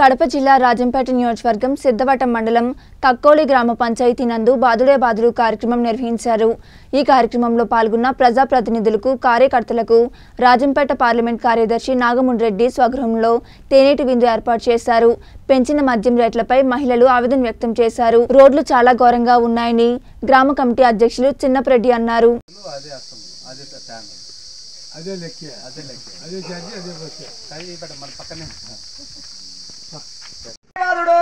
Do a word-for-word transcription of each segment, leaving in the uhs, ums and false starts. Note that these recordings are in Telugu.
కడప జిల్లా రాజంపేట నియోజకవర్గం సిద్ధవటం మండలం కక్కోలి గ్రామ పంచాయతీ నందు బాదుడే బాదులు కార్యక్రమం నిర్వహించారు। ఈ కార్యక్రమంలో పాల్గొన్న ప్రజా ప్రతినిధులకు కార్యకర్తలకు రాజంపేట పార్లమెంట్ కార్యదర్శి నాగమూన్ రెడ్డి స్వగృహంలో తేనేటి విందు ఏర్పాటు చేశారు। పెంచిన మద్యం రేట్లపై మహిళలు ఆవేదన వ్యక్తం చేశారు। రోడ్లు చాలా ఘోరంగా ఉన్నాయని గ్రామ కమిటీ అధ్యక్షులు చిన్నప్రెడ్డి అన్నారు। బాదుడు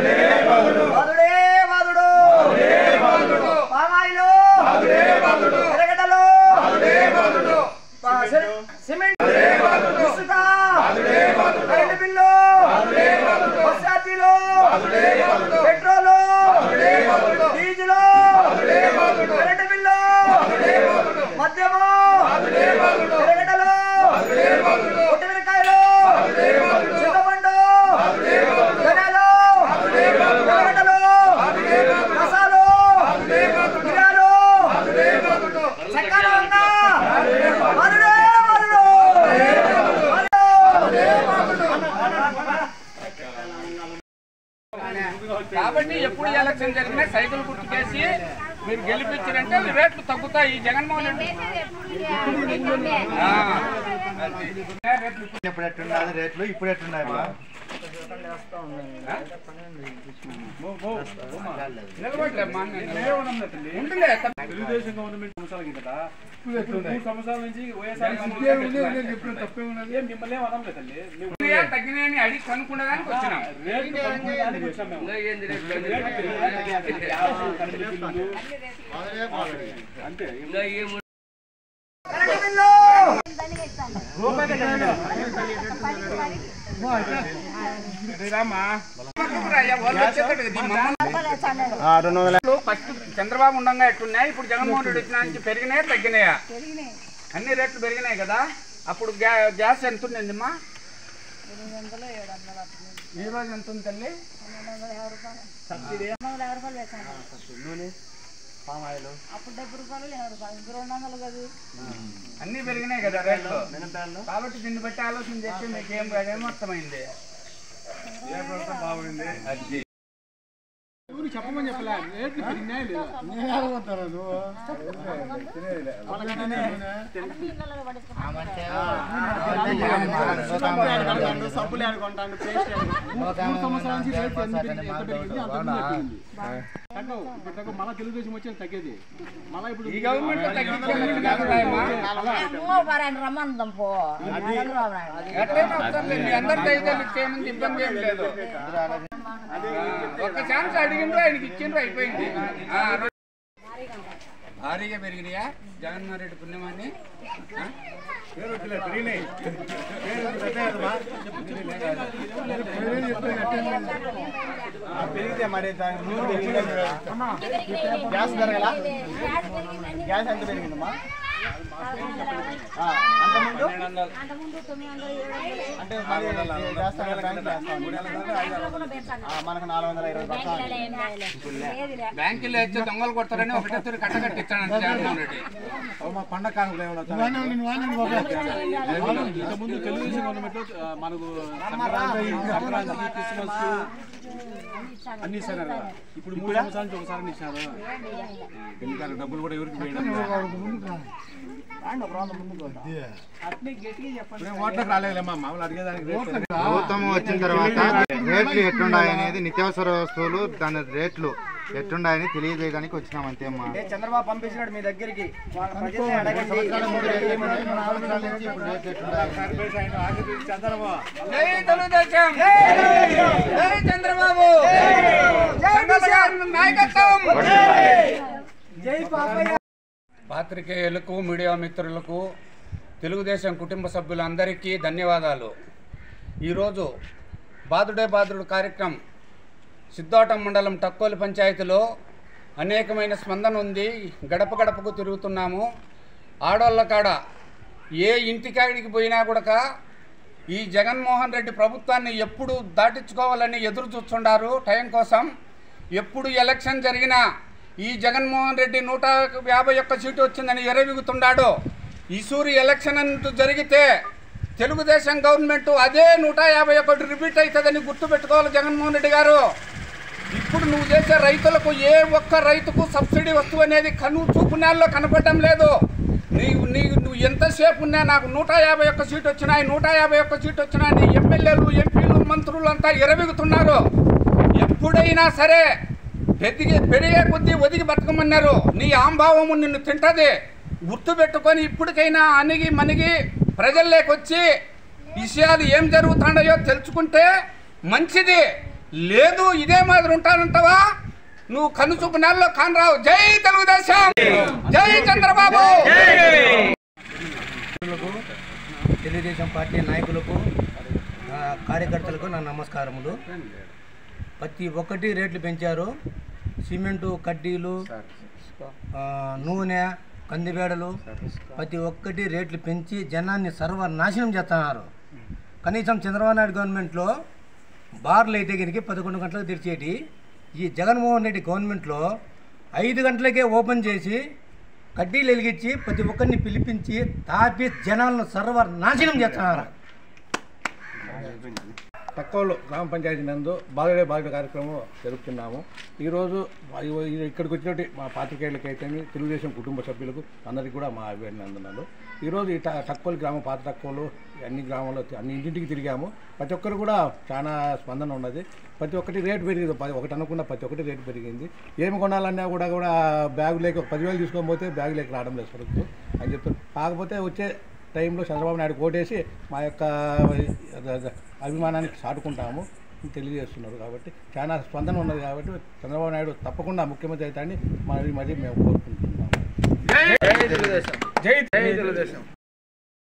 బాదుడే బాదుడు బాదుడే బాదుడు బాదుడే బాదుడు పామాయిలు బాదుడే బాదుడు ఎరగడలు బాదుడే బాదుడు సిమెంట్ బాదుడే బాదుడు ఇసుక బాదుడే బాదుడు కరెంట్ బిల్లు బాదుడే బాదుడు బస్సాతీలు బాదుడే బాదుడు పెట్రోల్ బాదుడే బాదుడు డీజిల్ బాదుడే బాదుడు కరెంట్ బిల్లు బాదుడే బాదుడు మధ్యమో బాదుడే బాదుడు ఎరగడలు బాదుడే బాదుడు కొట్టెరకాయలు బాదుడే బాదుడు చిత్తబండు బాదుడే ఎప్పుడు ఎలక్షన్ జరిగినా సైకిల్ గుర్తు చేసి మీరు గెలిపించారంటే రేట్లు తగ్గుతాయి। జగన్మోహన్ రెడ్డి ఎప్పుడు ఎట్టున్నారు రేట్లు ఇప్పుడు ఎట్టున్నాయి తెలుగుదేశం గవర్నమెంట్ సంవత్సరాలకి కదా సంవత్సరాల నుంచి తగ్గినాయని అడిగి కనుక్కునే దానికి వచ్చినాం। అంటే చంద్రబాబు ఉండగా ఎట్టున్నాయి ఇప్పుడు జగన్మోహన్ రెడ్డి వచ్చిన నుంచి పెరిగినాయా తగ్గినాయా? అన్ని రేట్లు పెరిగినాయి కదా। అప్పుడు గ్యాస్ ఎంత ఉందమ్మా? ఈ రోజు ఎంత ఉంది తల్లి? అన్ని పెరిగినాయి కదా రేట్లు, కాబట్టి దీన్ని బట్టి ఆలోచన చేస్తే మీకు ఏం ఏమో అర్థమైంది చెప్పమని చెప్పలే రేట్లు పెరిగినాయి సబ్బులు ఆడుకుంటాను సంవత్సరాల నుంచి మళ్ళీ తెలుగుదేశం వచ్చి తగ్గేది మళ్ళీ ఇప్పుడు ఈ గవర్నమెంట్ ఇబ్బంది ఏం లేదు। ఒక ఛాన్స్ అడిగిండ్రు ఆయనకి ఇచ్చిండ్రు అయిపోయింది। భారీగా పెరిగినాయా జగన్మోహన్ రెడ్డి పుణ్యమాన్ని? పెరిగితే మరి గ్యాస్ పెరగల? గ్యాస్ ఎంత పెరిగిందమ్మా? అంటే మనకు నాలుగు వందల ఇరవై బ్యాంకుల్లో వచ్చి దొంగలు కొడతారని ఒకటే తూరి కట్టగట్టిస్తాను జగన్మోహన్ రెడ్డి మా పండ కానుకలు ఇంతకుముందు తెలుగుదేశం గవర్నమెంట్ లో మనకు క్రిస్మస్ అన్ని ఇస్తారు కదా, ఇప్పుడు మూడు సంవత్సరాల నుంచి ఒకసారి ఇచ్చారు ఎందుకంటే డబ్బులు కూడా ఎవరికి ప్రభుత్వం వచ్చిన తర్వాత రేట్లు ఎట్లున్నాయనేది నిత్యావసర వస్తువులు దాని రేట్లు ఎట్లున్నాయని తెలియజేయడానికి వచ్చినాం అంతే అమ్మా। చంద్రబాబు పంపించినాడు మీ దగ్గరికి చంద్రబాబు పాత్రికేయులకు మీడియా మిత్రులకు తెలుగుదేశం కుటుంబ సభ్యులందరికీ ధన్యవాదాలు। ఈరోజు బాదుడే బాదుడు కార్యక్రమం సిద్ధవటం మండలం టక్కోలి పంచాయతీలో అనేకమైన స్పందన ఉంది। గడప గడపకు తిరుగుతున్నాము, ఆడోళ్ళ కాడ ఏ ఇంటికాడికి పోయినా కూడా ఈ జగన్మోహన్ రెడ్డి ప్రభుత్వాన్ని ఎప్పుడు దాటించుకోవాలని ఎదురు చూస్తున్నారు టైం కోసం। ఎప్పుడు ఎలక్షన్ జరిగినా ఈ జగన్మోహన్ రెడ్డి నూట యాభై ఒక్క సీటు వచ్చిందని ఎరవిగుతున్నాడు। ఈసూరి ఎలక్షన్ అంటూ జరిగితే తెలుగుదేశం గవర్నమెంట్ అదే నూట యాభై ఒకటి రిపీట్ అవుతదని గుర్తుపెట్టుకోవాలి జగన్మోహన్ రెడ్డి గారు। ఇప్పుడు నువ్వు చేసే రైతులకు ఏ ఒక్క రైతుకు సబ్సిడీ వస్తువు అనేది కను చూపునాల్లో కనపడడం లేదు। నీవు నువ్వు ఎంతసేపు ఉన్నా నాకు నూట యాభై ఒకటి సీట్ వచ్చినాయి నూట యాభై ఒకటి సీట్ వచ్చినాయి నీ ఎమ్మెల్యేలు ఎంపీలు మంత్రులు అంతా ఎరవిగుతున్నారు। ఎప్పుడైనా సరే పెద్దిగే పెరిగే కొద్దీ ఒదిగి బతకమన్నారు। నీ ఆంభావము నిన్ను తింటది గుర్తుపెట్టుకొని ఇప్పటికైనా అణిగి మణిగి ప్రజల్లోకొచ్చి విషయాలు ఏం జరుగుతాయో తెలుసుకుంటే మంచిది। లేదు ఇదే మాదిరి ఉంటానంటావా నువ్వు కనుచూపు నెలలో కానరావు। జై తెలుగుదేశం, జై చంద్రబాబు। తెలుగుదేశం పార్టీ నాయకులకు కార్యకర్తలకు నా నమస్కారములు। ప్రతి ఒక్కటి రేట్లు పెంచారు। సిమెంటు, కడ్డీలు, నూనె, కందిబేడలు ప్రతి ఒక్కటి రేట్లు పెంచి జనాన్ని సర్వనాశనం చేస్తున్నారు। కనీసం చంద్రబాబు నాయుడు గవర్నమెంట్లో బార్లు అయితే కనుక పదకొండు గంటలకు తెరిచేటి ఈ జగన్మోహన్ రెడ్డి గవర్నమెంట్లో ఐదు గంటలకే ఓపెన్ చేసి కడ్డీలు వెలిగించి ప్రతి ఒక్కరిని పిలిపించి తాపి జనాలను సర్వనాశనం చేస్తున్నారు। తక్కువలో గ్రామ పంచాయతీ నందు బాలుడే బాలుడు కార్యక్రమం జరుపుతున్నాము। ఈరోజు ఇక్కడికి వచ్చినట్టు మా పాత్రికేయులకి అయితే తెలుగుదేశం కుటుంబ సభ్యులకు అందరికీ కూడా మా అభినందనలు। ఈరోజు ఈ తక్కువలు గ్రామ పాత తక్కువలు అన్ని గ్రామాల్లో అన్ని ఇంటింటికి తిరిగాము। ప్రతి ఒక్కరు కూడా చాలా స్పందన ఉన్నది। ప్రతి ఒక్కటి రేటు పెరిగింది, ఒకటి అనుకున్న ప్రతి ఒక్కటి రేటు పెరిగింది। ఏమి కొనాలన్నా కూడా కూడా బ్యాగు లేక పదివేలు తీసుకొని పోతే బ్యాగు లేక రావడం లేదు సరుకు అని చెప్తారు। కాకపోతే వచ్చే టైంలో చంద్రబాబు నాయుడు ఓటేసి మా యొక్క అభిమానానికి చాటుకుంటాము తెలియజేస్తున్నారు। కాబట్టి చాలా స్పందన ఉన్నది కాబట్టి చంద్రబాబు నాయుడు తప్పకుండా ముఖ్యమంత్రి అవుతాడని మరి మరి మేము కోరుకుంటున్నాము। జై తెలుగుదేశం, జై తెలుగుదేశం।